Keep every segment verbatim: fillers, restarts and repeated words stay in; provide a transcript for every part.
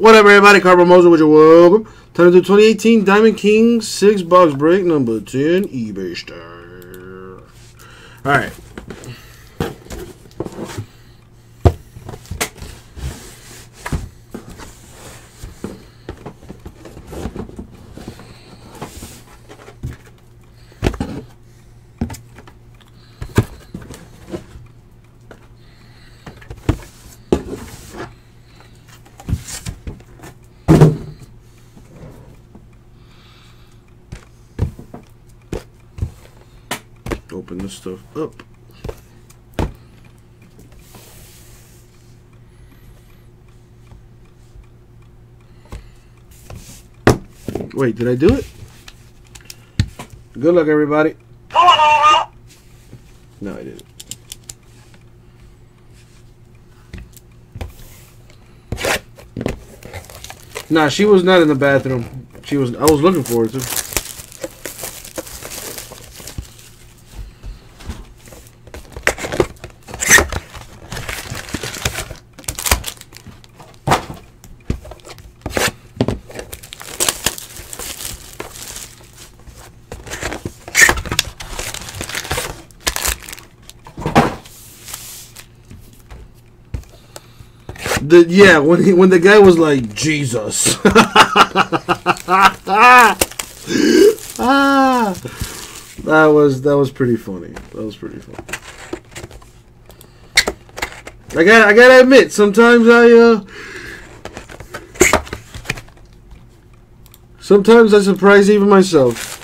What up, everybody? Carver Moser with your welcome. Time to do twenty eighteen Diamond Kings six box break number ten eBay star. All right. Open this stuff up. Wait, did I do it? Good luck, everybody. No, I didn't. Nah, she was not in the bathroom. She was. I was looking for her too. The, yeah, when he, when the guy was like, Jesus. ah, that was that was pretty funny. That was pretty funny. I got I gotta admit, sometimes I uh, sometimes I surprise even myself.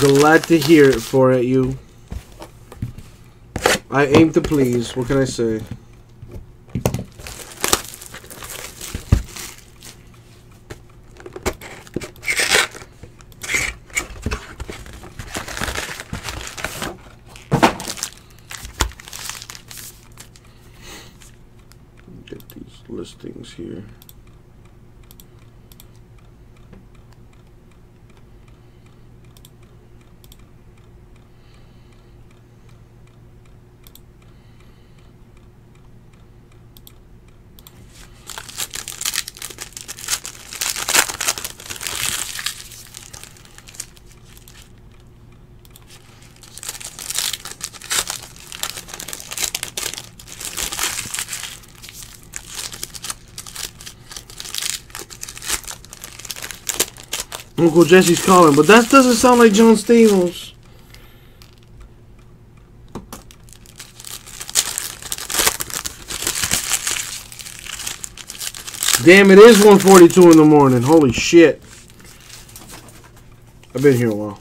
Glad to hear it for it, you. I aim to please. What can I say? Get these listings here. Uncle Jesse's calling, but that doesn't sound like John Stamos. Damn, it is one forty-two in the morning. Holy shit. I've been here a while.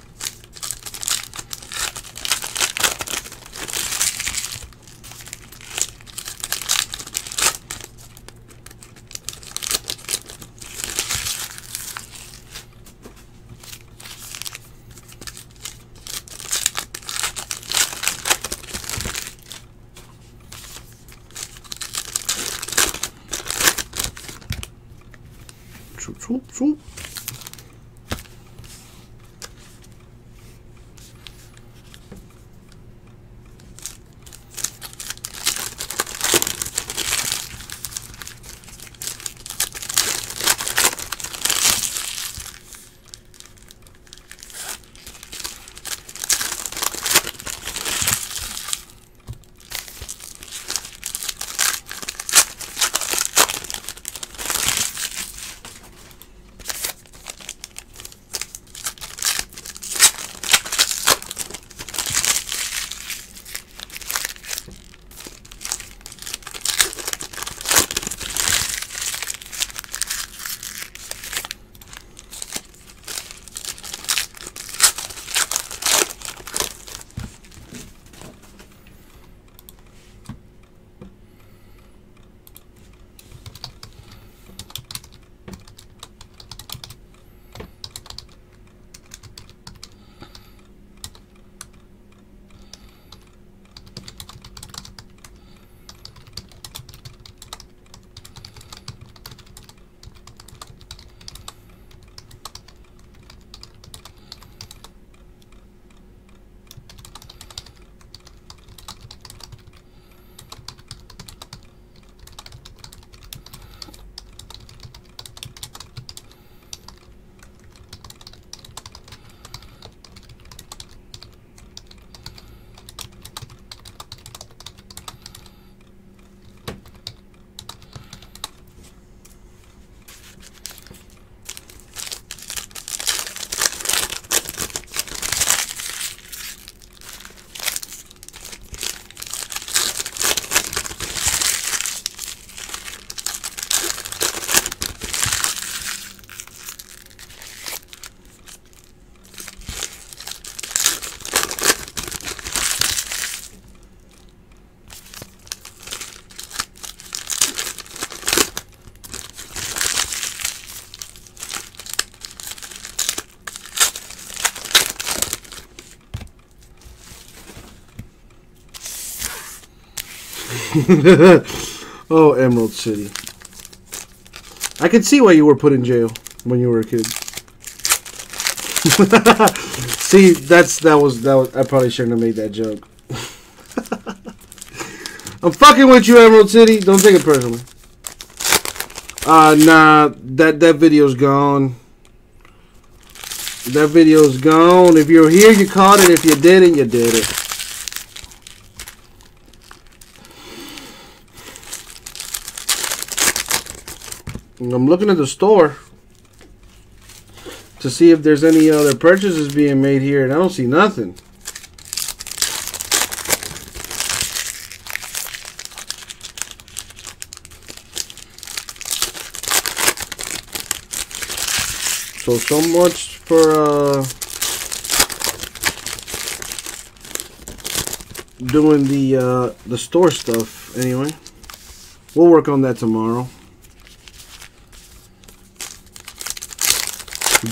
Oh, Emerald City. I could see why you were put in jail when you were a kid. See, that's that was that was I probably shouldn't have made that joke. I'm fucking with you, Emerald City. Don't take it personally. Uh nah, that that video's gone. That video's gone. If you're here, you caught it. If you didn't, you did it. And I'm looking at the store to see if there's any other purchases being made here, and I don't see nothing. So, so much for uh, doing the uh, the store stuff. Anyway, we'll work on that tomorrow.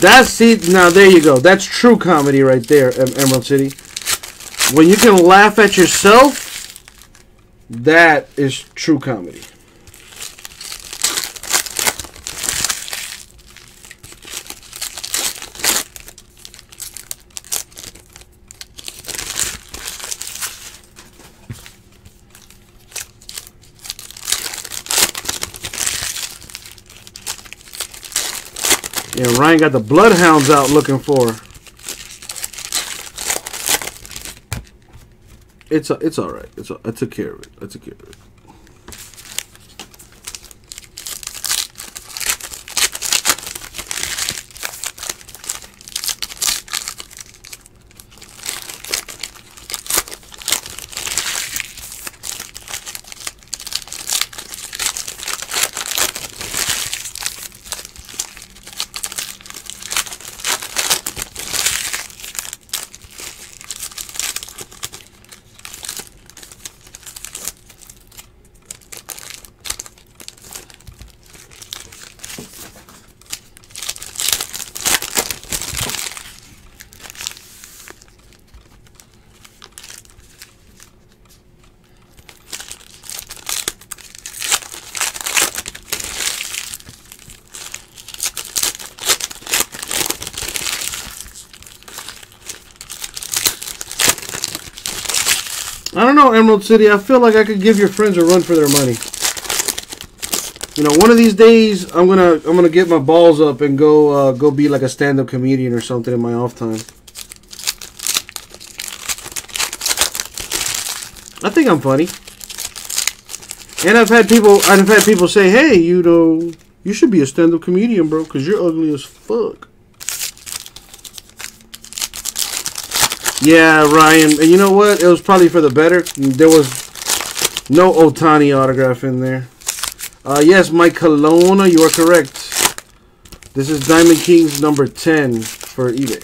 That's it. Now there you go. That's true comedy right there, Emerald City. When you can laugh at yourself, that is true comedy. Yeah, Ryan got the bloodhounds out looking for her. It's a, it's all right. It's a, I took care of it. I took care of it. Emerald City, I feel like I could give your friends a run for their money. You know, one of these days, I'm gonna I'm gonna get my balls up and go uh, go be like a stand-up comedian or something in my off time. I think I'm funny, and I've had people I've had people say, "Hey, you know, you should be a stand-up comedian, bro, because you're ugly as fuck." Yeah, Ryan, and you know what? It was probably for the better. There was no Ohtani autograph in there. Uh, yes, Mike Colonna, you are correct. This is Diamond Kings number ten for eBay.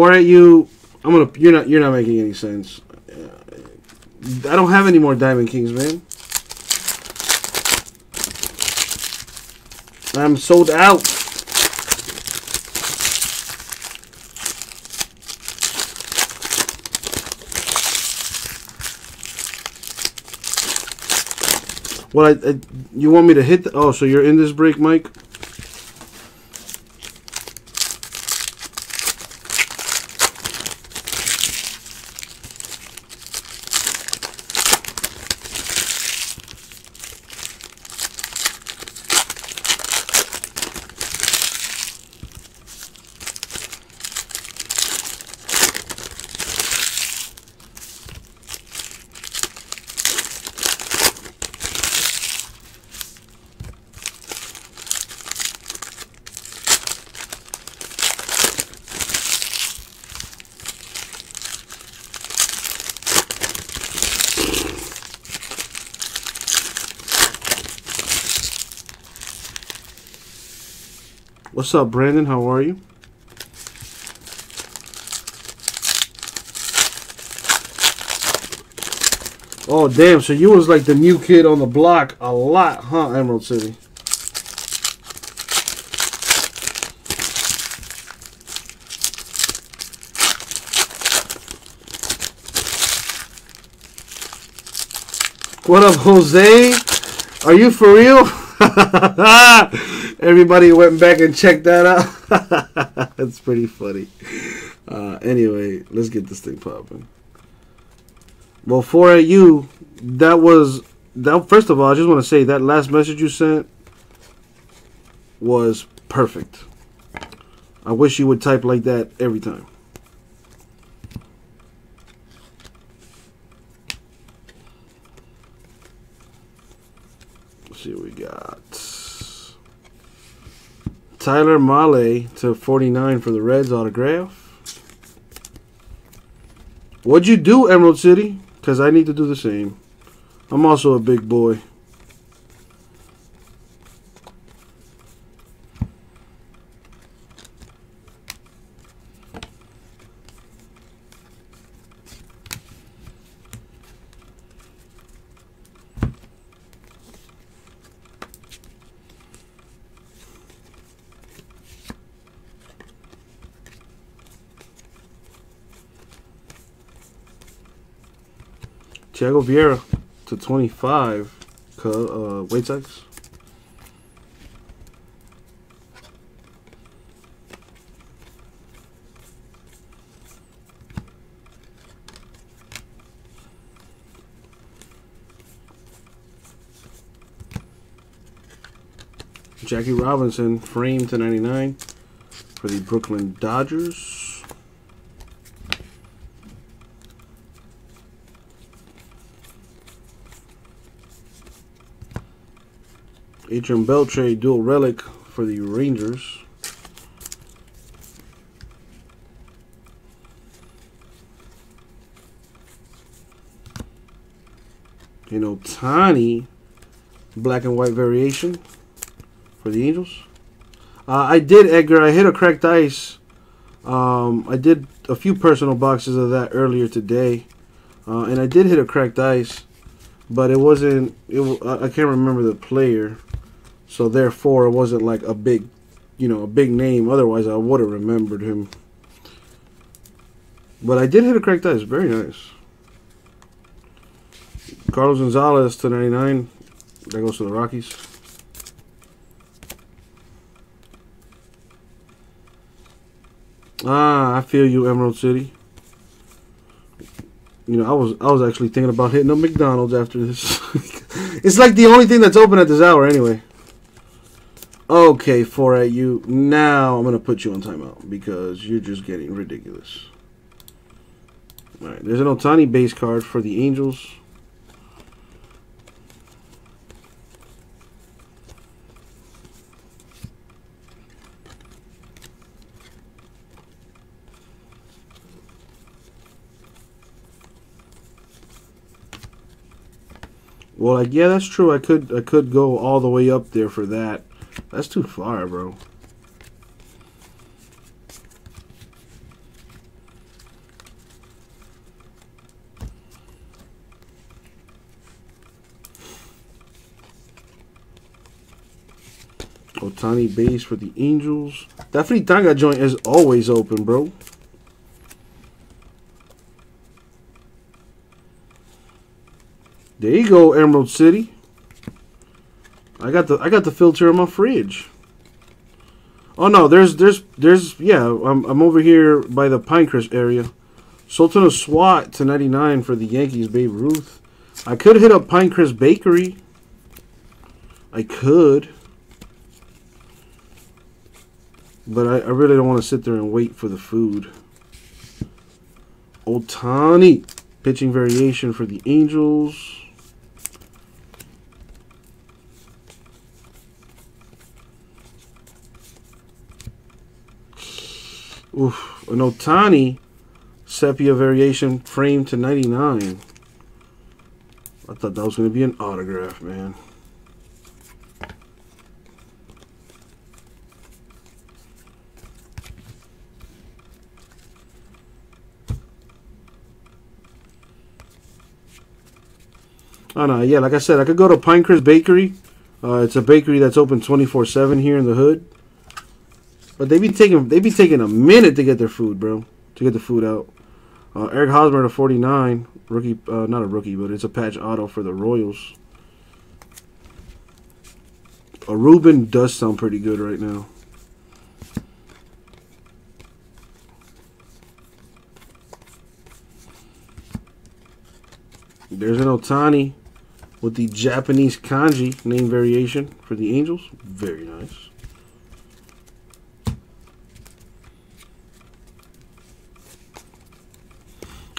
For you, I'm gonna. You're not. You're not making any sense. I don't have any more Diamond Kings, man. I'm sold out. Well, I, I, you want me to hit? The, oh, so you're in this break, Mike? What's up, Brandon? How are you? Oh, damn. So you was like the new kid on the block a lot, huh, Emerald City? What up, Jose? Are you for real? Everybody went back and checked that out. That's pretty funny. Uh, anyway, let's get this thing popping. Well, four A U, that was... that. First of all, I just want to say that last message you sent was perfect. I wish you would type like that every time. See what we got. Tyler Male to forty-nine for the Reds autograph. What'd you do, Emerald City? Because I need to do the same. I'm also a big boy. Tiago Vieira to twenty-five, uh, White Sox. Jackie Robinson, frame to ninety-nine for the Brooklyn Dodgers. Adrian Beltre, dual relic for the Rangers. You know, Ohtani, black and white variation for the Angels. Uh, I did, Edgar. I hit a cracked ice. Um, I did a few personal boxes of that earlier today. Uh, and I did hit a cracked ice, but it wasn't, it, I can't remember the player. So therefore, it wasn't like a big, you know, a big name. Otherwise, I would have remembered him. But I did hit a cracked ice. Very nice. Carlos Gonzalez to ninety-nine. That goes to the Rockies. Ah, I feel you, Emerald City. You know, I was I was actually thinking about hitting a McDonald's after this. It's like the only thing that's open at this hour, anyway. Okay, four A U. Now I'm going to put you on timeout because you're just getting ridiculous. All right, there's an Ohtani base card for the Angels. Well, like, yeah, that's true. I could I could go all the way up there for that. That's too far, bro. Ohtani base for the Angels. That Fritanga joint is always open, bro. There you go, Emerald City. I got the I got the filter in my fridge. Oh no, there's there's there's yeah, I'm I'm over here by the Pinecrest area. Sultan of SWAT to ninety-nine for the Yankees, Babe Ruth. I could hit up Pinecrest Bakery. I could. But I, I really don't want to sit there and wait for the food. Ohtani pitching variation for the Angels. Oof, an Ohtani sepia variation frame to ninety-nine. I thought that was going to be an autograph, man. I don't know. Yeah, like I said, I could go to Pinecrest Bakery. Uh, it's a bakery that's open twenty-four seven here in the hood. But they be taking they be taking a minute to get their food, bro. To get the food out. Uh, Eric Hosmer to forty-nine, rookie. Uh, not a rookie, but it's a patch auto for the Royals. A Ruben does sound pretty good right now. There's an Ohtani with the Japanese kanji name variation for the Angels. Very nice.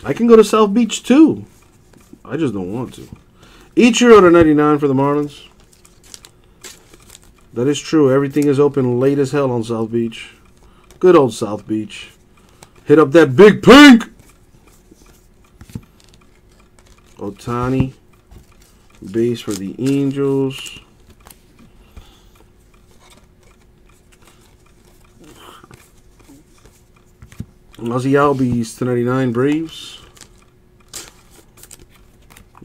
I can go to South Beach too. I just don't want to. Ichiro to ninety-nine for the Marlins. That is true. Everything is open late as hell on South Beach. Good old South Beach. Hit up that big pink. Ohtani. Base for the Angels. Muzzy Albies to ninety-nine, Braves.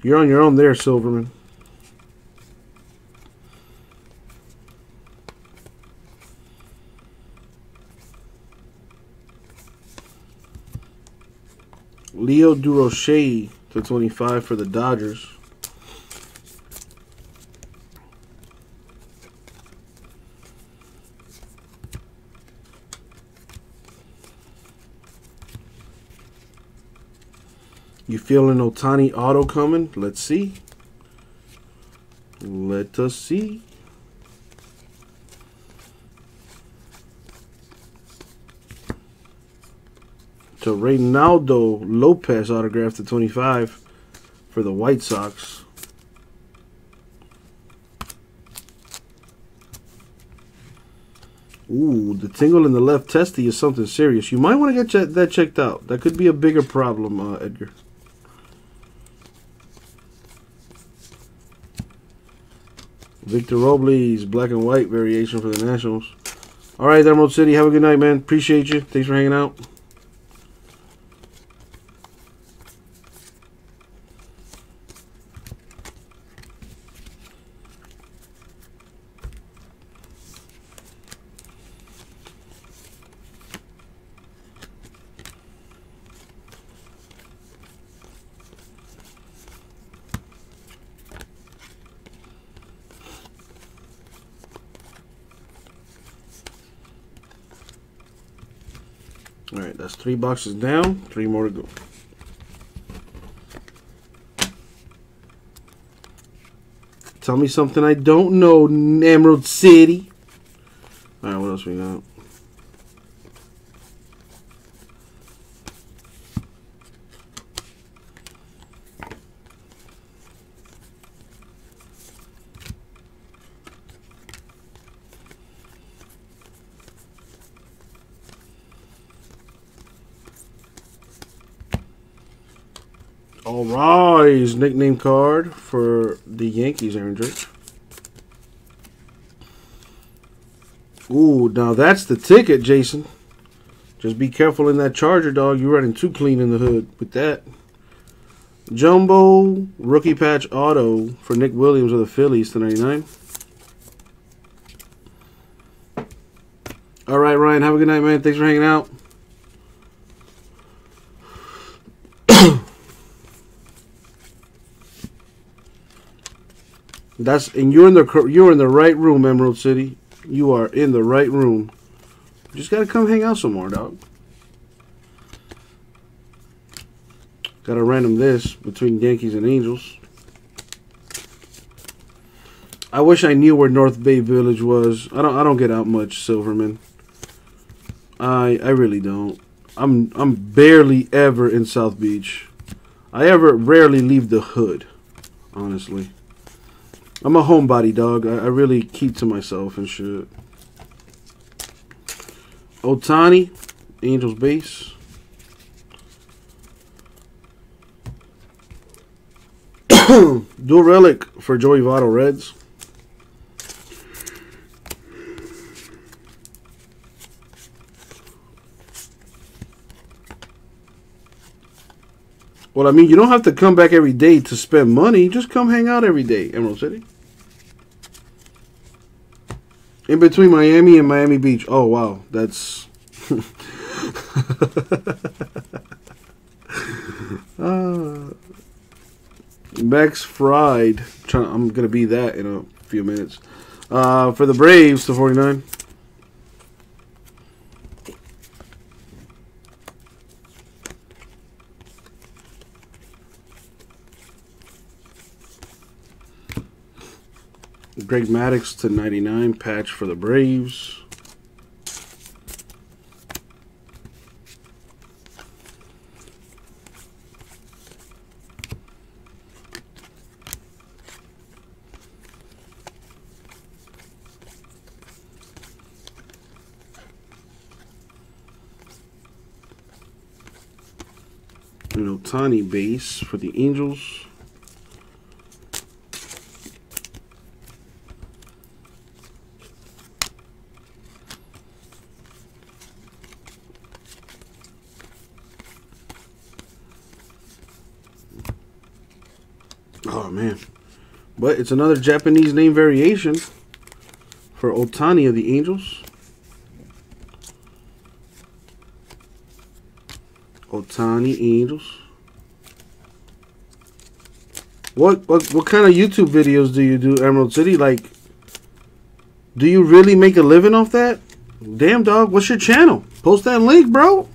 You're on your own there, Silverman. Leo Durocher to twenty-five for the Dodgers. You feeling Ohtani auto coming? Let's see. Let us see. So Reynaldo Lopez autograph to twenty-five for the White Sox. Ooh, the tingle in the left testy is something serious. You might want to get che- that checked out. That could be a bigger problem, uh, Edgar. Victor Robles, black and white variation for the Nationals. All right, Emerald City, have a good night, man. Appreciate you. Thanks for hanging out. All right, that's three boxes down, three more to go. Tell me something I don't know, Emerald City. All right, what else we got? All right, nickname card for the Yankees, Aaron Drake. Ooh, now that's the ticket, Jason. Just be careful in that Charger, dog. You're running too clean in the hood with that. Jumbo rookie patch auto for Nick Williams of the Phillies to ninety-nine. All right, Ryan, have a good night, man. Thanks for hanging out. That's and you're in the you're in the right room, Emerald City. You are in the right room. You just gotta come hang out some more, dog. Gotta random this between Yankees and Angels. I wish I knew where North Bay Village was. I don't I don't get out much, Silverman. I I really don't. I'm I'm barely ever in South Beach. I ever rarely leave the hood, honestly. I'm a homebody, dog. I, I really keep to myself and shit. Ohtani, Angels base. Dual relic for Joey Votto, Reds. Well, I mean, you don't have to come back every day to spend money. Just come hang out every day, Emerald City. In between Miami and Miami Beach. Oh, wow. That's... uh, Max Fried. I'm going to be that in a few minutes. Uh, for the Braves, to forty-nine. Greg Maddox to ninety-nine, patch for the Braves. An Ohtani base for the Angels. But it's another Japanese name variation for Ohtani of the Angels. Ohtani Angels. What what what kind of YouTube videos do you do, Emerald City? Like, do you really make a living off that? Damn, dog, what's your channel? Post that link, bro.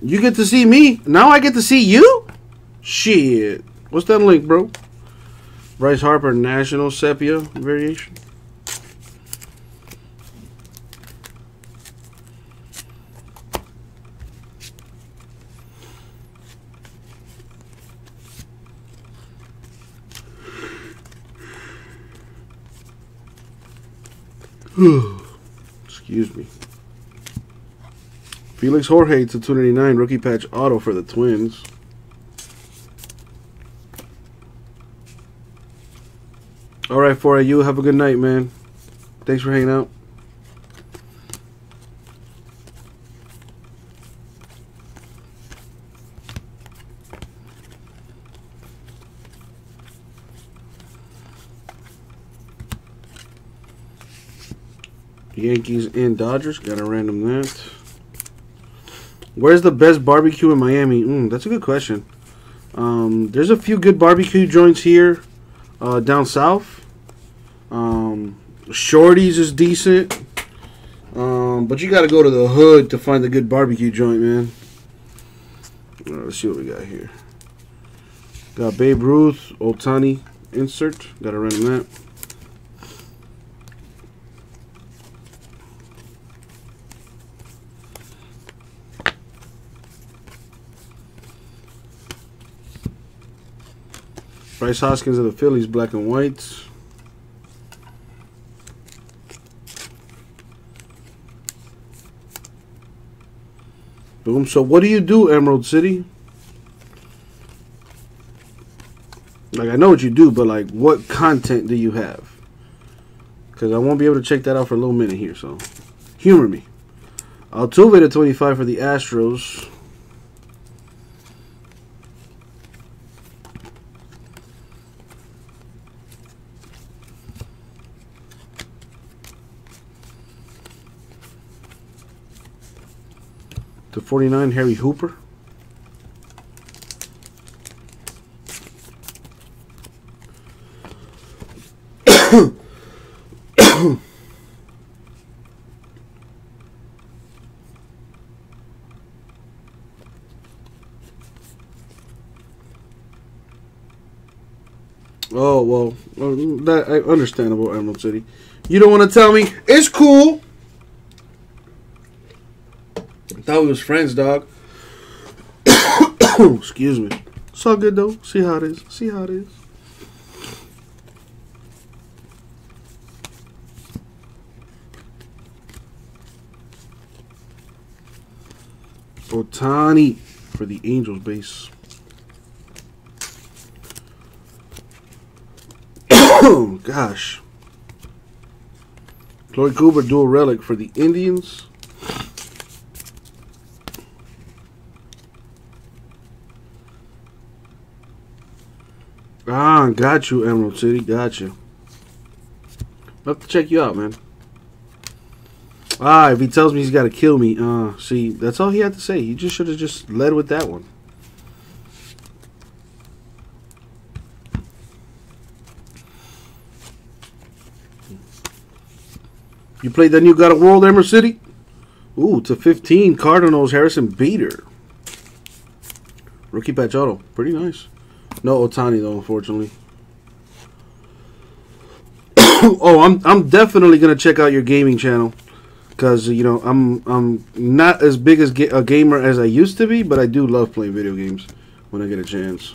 You get to see me. Now I get to see you? Shit. What's that link, bro? Bryce Harper, National Sepia variation. Excuse me. Felix Jorge to two ninety-nine, rookie patch auto for the Twins. All right, four A U, have a good night, man. Thanks for hanging out. Yankees and Dodgers, gotta random that. Where's the best barbecue in Miami? Mm, that's a good question. Um, there's a few good barbecue joints here uh, down south. Um, Shorty's is decent, um, but you got to go to the hood to find the good barbecue joint, man. All right, let's see what we got here. Got Babe Ruth, Ohtani insert. Got to random that. Bryce Hoskins of the Phillies, black and white. Boom. So what do you do, Emerald City? Like, I know what you do, but, like, what content do you have? Because I won't be able to check that out for a little minute here, so humor me. Altuve to twenty-five for the Astros. to forty-nine, Harry Hooper. Oh, well, that understandable, Emerald City. You don't want to tell me. It's cool. Thought we was friends, dog. Excuse me. It's all good though. See how it is. See how it is. Ohtani for the Angels base. Gosh. Corey Kluber dual relic for the Indians. Ah, got you, Emerald City. Got you. I'll have to check you out, man. Ah, if he tells me he's got to kill me, uh, see, that's all he had to say. He just should have just led with that one. You played that new God of World, Emerald City? Ooh, to fifteen, Cardinals, Harrison Bader. Rookie patch auto. Pretty nice. No Ohtani, though, unfortunately. Oh, I'm I'm definitely gonna check out your gaming channel, cause you know I'm I'm not as big as ga a gamer as I used to be, but I do love playing video games when I get a chance.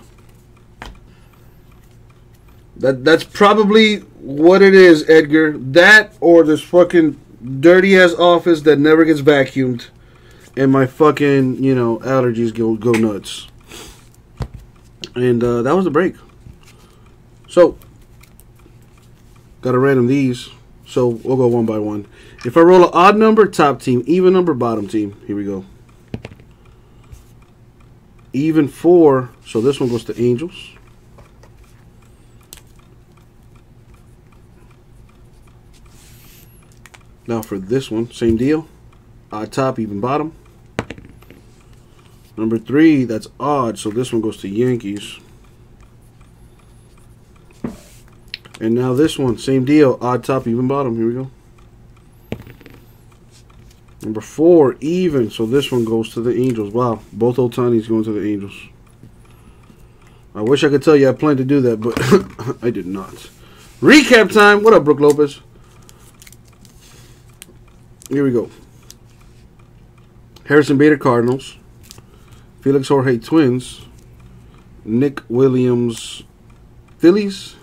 That that's probably what it is, Edgar. That or this fucking dirty ass office that never gets vacuumed, and my fucking you know allergies go go nuts. And uh, that was the break. So. Gotta random these, so we'll go one by one. If I roll an odd number, top team. Even number, bottom team. Here we go. Even four, so this one goes to Angels. Now for this one, same deal. Odd top, even bottom. Number three, that's odd, so this one goes to Yankees. And now this one, same deal. Odd top, even bottom. Here we go. Number four, even. So this one goes to the Angels. Wow, both Ohtani's going to the Angels. I wish I could tell you I planned to do that, but I did not. Recap time. What up, Brook Lopez? Here we go. Harrison Bader, Cardinals. Felix Jorge, Twins. Nick Williams, Phillies.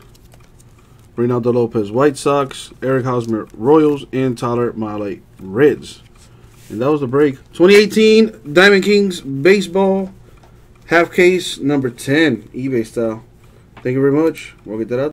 Reynaldo Lopez, White Sox. Eric Hosmer, Royals. And Tyler Male, Reds. And that was the break. twenty eighteen Diamond Kings Baseball. Half case, number ten. eBay style. Thank you very much. We'll get that out.